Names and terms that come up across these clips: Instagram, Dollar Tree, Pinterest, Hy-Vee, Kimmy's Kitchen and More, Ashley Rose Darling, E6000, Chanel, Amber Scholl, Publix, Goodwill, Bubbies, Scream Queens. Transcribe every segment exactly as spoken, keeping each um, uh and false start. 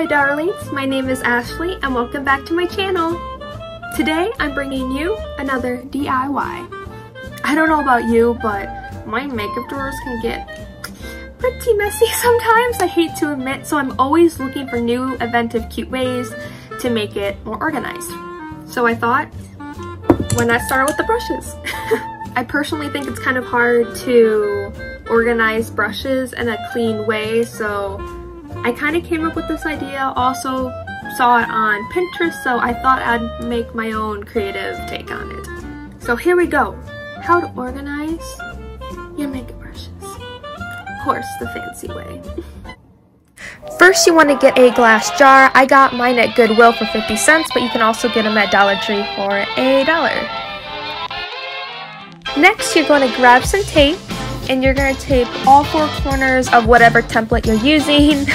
my darlings, my name is Ashley and welcome back to my channel. Today I'm bringing you another D I Y. I don't know about you, but my makeup drawers can get pretty messy sometimes, I hate to admit, so I'm always looking for new, inventive, cute ways to make it more organized. So I thought, why not start with the brushes? I personally think it's kind of hard to organize brushes in a clean way, so I kind of came up with this idea, also saw it on Pinterest, so I thought I'd make my own creative take on it. So here we go. How to organize your makeup brushes. Of course, the fancy way. First, you want to get a glass jar. I got mine at Goodwill for fifty cents, but you can also get them at Dollar Tree for a dollar. Next, you're going to grab some tape, and you're going to tape all four corners of whatever template you're using.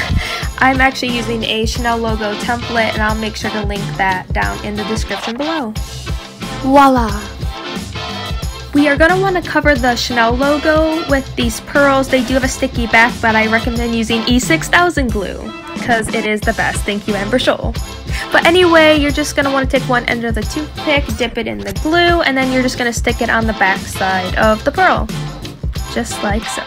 I'm actually using a Chanel logo template, and I'll make sure to link that down in the description below. Voila! We are going to want to cover the Chanel logo with these pearls. They do have a sticky back, but I recommend using E six thousand glue because it is the best. Thank you, Amber Scholl. But anyway, you're just going to want to take one end of the toothpick, dip it in the glue, and then you're just going to stick it on the back side of the pearl. Just like so.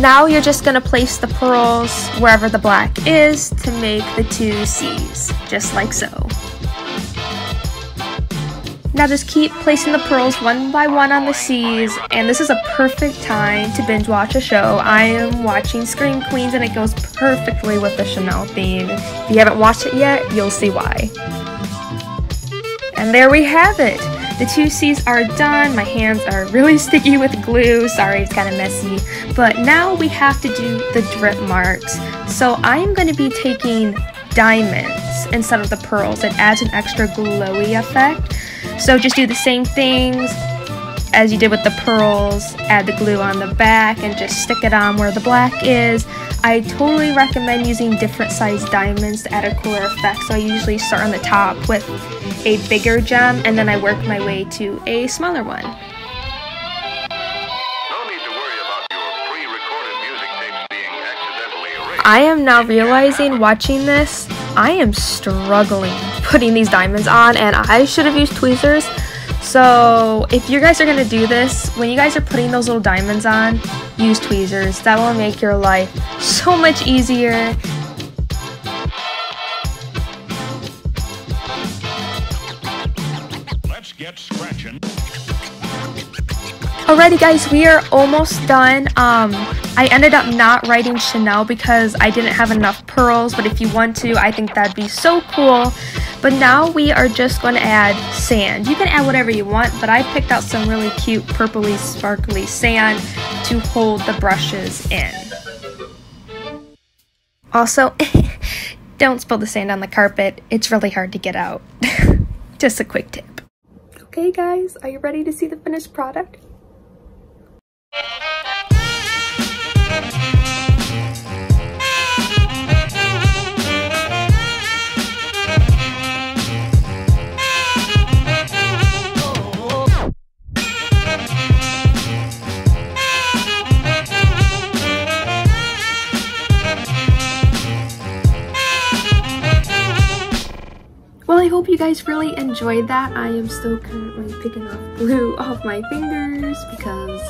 Now you're just going to place the pearls wherever the black is to make the two C's, just like so. Now just keep placing the pearls one by one on the C's, and this is a perfect time to binge watch a show. I am watching Scream Queens and it goes perfectly with the Chanel theme. If you haven't watched it yet, you'll see why. And there we have it! The two C's are done. My hands are really sticky with glue. Sorry, it's kind of messy. But now we have to do the drip marks. So I'm going to be taking diamonds instead of the pearls. It adds an extra glowy effect. So just do the same things as you did with the pearls. Add the glue on the back and just stick it on where the black is. I totally recommend using different sized diamonds to add a cooler effect. So I usually start on the top with a bigger gem, and then I work my way to a smaller one. No need to worry about your pre-recorded music tapes being accidentally erased. I am now realizing, watching this, I am struggling putting these diamonds on, and I should have used tweezers. So if you guys are going to do this, when you guys are putting those little diamonds on, use tweezers. That will make your life so much easier. Get scratching. Alrighty guys, we are almost done. Um, I ended up not writing Chanel because I didn't have enough pearls, but if you want to, I think that'd be so cool. But now we are just going to add sand. You can add whatever you want, but I picked out some really cute purpley sparkly sand to hold the brushes in. Also, don't spill the sand on the carpet. It's really hard to get out. Just a quick tip. Okay guys, are you ready to see the finished product? Well, I hope you guys really enjoyed that. I am still currently picking off glue off my fingers because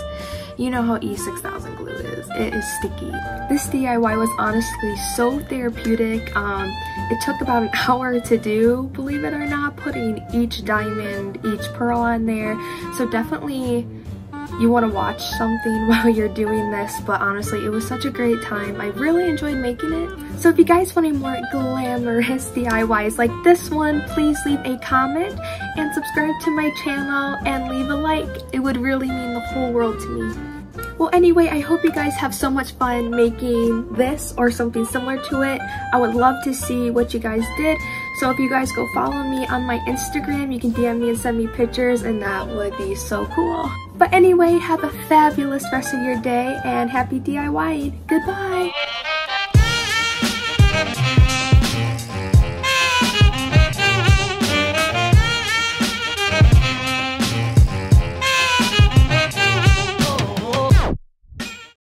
you know how E six thousand glue is. It is sticky. This D I Y was honestly so therapeutic. Um, it took about an hour to do, believe it or not, putting each diamond, each pearl on there. So definitely you want to watch something while you're doing this, but honestly, it was such a great time. I really enjoyed making it. So if you guys want a more glamorous D I Ys like this one, please leave a comment and subscribe to my channel and leave a like. It would really mean the whole world to me. Well, anyway, I hope you guys have so much fun making this or something similar to it. I would love to see what you guys did. So if you guys go follow me on my Instagram, you can D M me and send me pictures, and that would be so cool. But anyway, have a fabulous rest of your day and happy DIYing. Goodbye!